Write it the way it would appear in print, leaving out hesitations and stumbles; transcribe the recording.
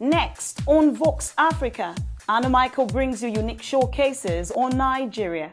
Next, on Vox Africa, Aanu Michael brings you unique showcases on Nigeria.